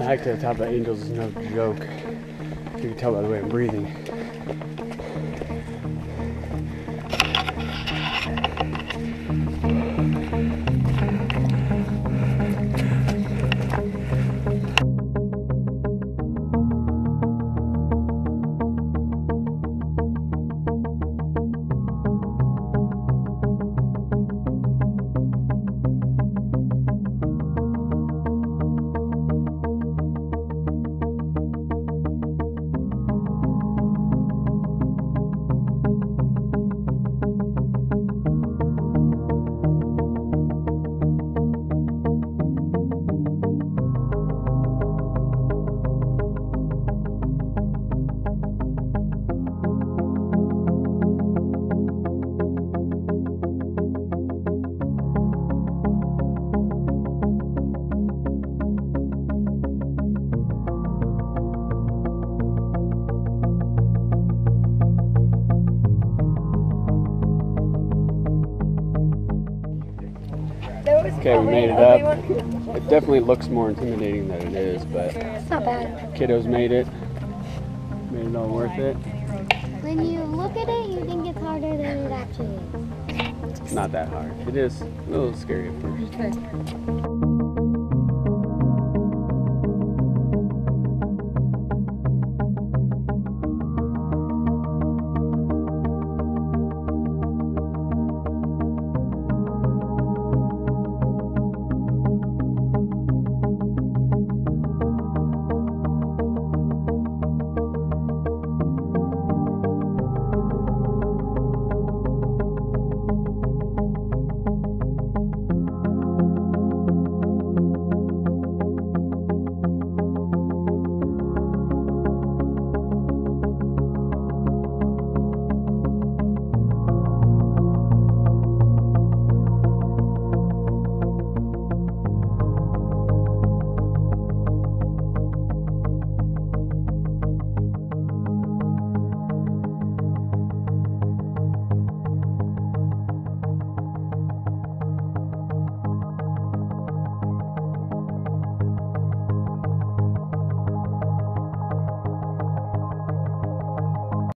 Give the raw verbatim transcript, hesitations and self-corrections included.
The hike to the top of the Angels is no joke. You can tell by the way I'm breathing. Okay, we made it up. It definitely looks more intimidating than it is, but it's not bad. Kiddos made it. Made it all worth it. When you look at it, you think it's harder than it actually is. It's not that hard. It is a little scary at first.